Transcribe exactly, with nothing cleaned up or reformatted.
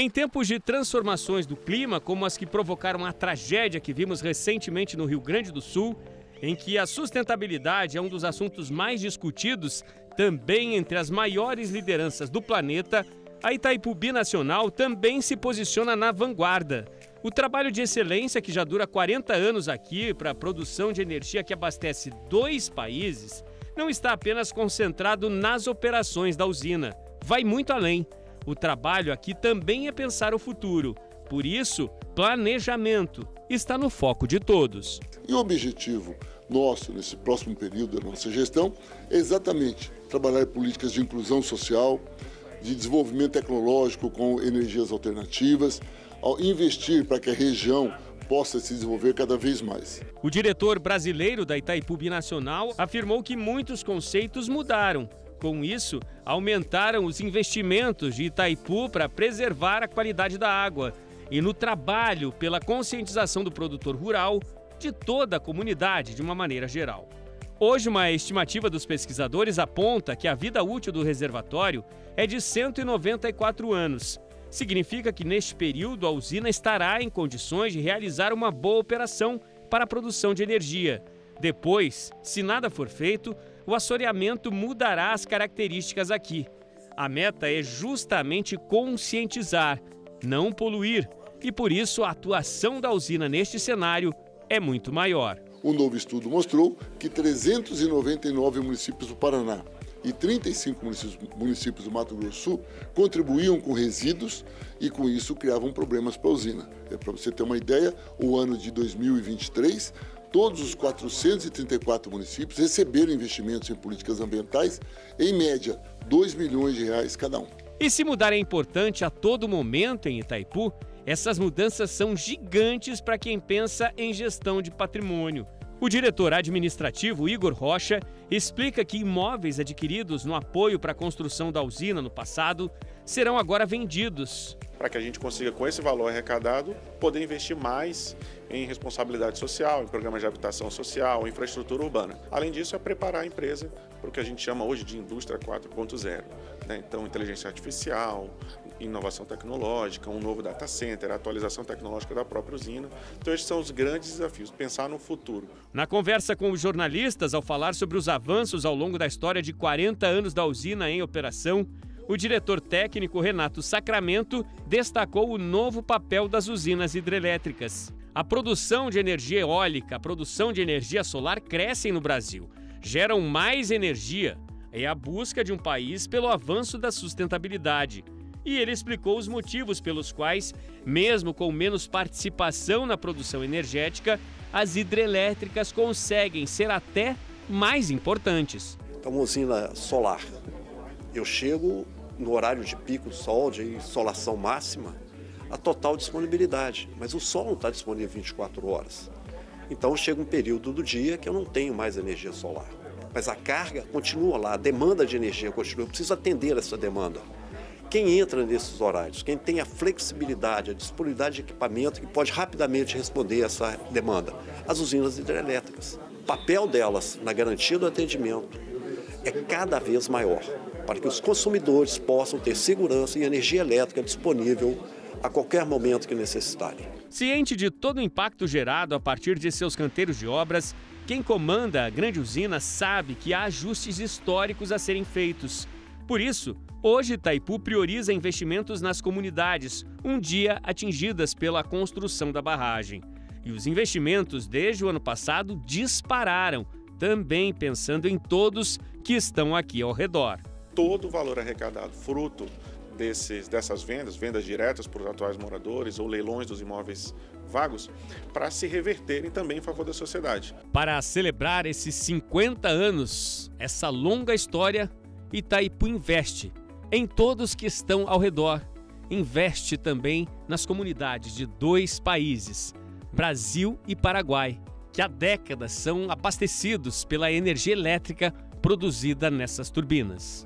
Em tempos de transformações do clima, como as que provocaram a tragédia que vimos recentemente no Rio Grande do Sul, em que a sustentabilidade é um dos assuntos mais discutidos, também entre as maiores lideranças do planeta, a Itaipu Binacional também se posiciona na vanguarda. O trabalho de excelência, que já dura quarenta anos aqui, para a produção de energia que abastece dois países, não está apenas concentrado nas operações da usina. Vai muito além. O trabalho aqui também é pensar o futuro. Por isso, planejamento está no foco de todos. E o objetivo nosso nesse próximo período da nossa gestão é exatamente trabalhar políticas de inclusão social, de desenvolvimento tecnológico com energias alternativas, ao investir para que a região possa se desenvolver cada vez mais. O diretor brasileiro da Itaipu Binacional afirmou que muitos conceitos mudaram. Com isso, aumentaram os investimentos de Itaipu para preservar a qualidade da água e no trabalho pela conscientização do produtor rural, de toda a comunidade, de uma maneira geral. Hoje, uma estimativa dos pesquisadores aponta que a vida útil do reservatório é de cento e noventa e quatro anos. Significa que neste período a usina estará em condições de realizar uma boa operação para a produção de energia. Depois, se nada for feito, o assoreamento mudará as características aqui. A meta é justamente conscientizar, não poluir, e por isso a atuação da usina neste cenário é muito maior. Um novo estudo mostrou que trezentos e noventa e nove municípios do Paraná e trinta e cinco municípios do Mato Grosso do Sul contribuíam com resíduos e, com isso, criavam problemas para a usina. É, para você ter uma ideia, o ano de dois mil e vinte e três, todos os quatrocentos e trinta e quatro municípios receberam investimentos em políticas ambientais, em média, dois milhões de reais cada um. E se mudar é importante a todo momento em Itaipu, essas mudanças são gigantes para quem pensa em gestão de patrimônio. O diretor administrativo Igor Rocha explica que imóveis adquiridos no apoio para a construção da usina no passado serão agora vendidos. Para que a gente consiga, com esse valor arrecadado, poder investir mais em responsabilidade social, em programas de habitação social, em infraestrutura urbana. Além disso, é preparar a empresa para o que a gente chama hoje de indústria quatro ponto zero. Né? Então, inteligência artificial, inovação tecnológica, um novo data center, atualização tecnológica da própria usina. Então, esses são os grandes desafios, pensar no futuro. Na conversa com os jornalistas, ao falar sobre os avanços ao longo da história de quarenta anos da usina em operação, o diretor técnico Renato Sacramento destacou o novo papel das usinas hidrelétricas. A produção de energia eólica, a produção de energia solar crescem no Brasil, geram mais energia. É a busca de um país pelo avanço da sustentabilidade. E ele explicou os motivos pelos quais, mesmo com menos participação na produção energética, as hidrelétricas conseguem ser até mais importantes. Então, uma usina solar. Eu chego no horário de pico do sol, de insolação máxima, a total disponibilidade. Mas o sol não está disponível vinte e quatro horas. Então, chega um período do dia que eu não tenho mais energia solar. Mas a carga continua lá, a demanda de energia continua. Eu preciso atender essa demanda. Quem entra nesses horários, quem tem a flexibilidade, a disponibilidade de equipamento que pode rapidamente responder a essa demanda? As usinas hidrelétricas. O papel delas na garantia do atendimento é cada vez maior, para que os consumidores possam ter segurança e energia elétrica disponível a qualquer momento que necessitarem. Ciente de todo o impacto gerado a partir de seus canteiros de obras, quem comanda a grande usina sabe que há ajustes históricos a serem feitos. Por isso, hoje Itaipu prioriza investimentos nas comunidades, um dia atingidas pela construção da barragem. E os investimentos desde o ano passado dispararam, também pensando em todos que estão aqui ao redor. Todo o valor arrecadado, fruto desses, dessas vendas, vendas diretas para os atuais moradores ou leilões dos imóveis vagos, para se reverterem também em favor da sociedade. Para celebrar esses cinquenta anos, essa longa história, Itaipu investe em todos que estão ao redor, investe também nas comunidades de dois países, Brasil e Paraguai, que há décadas são abastecidos pela energia elétrica produzida nessas turbinas.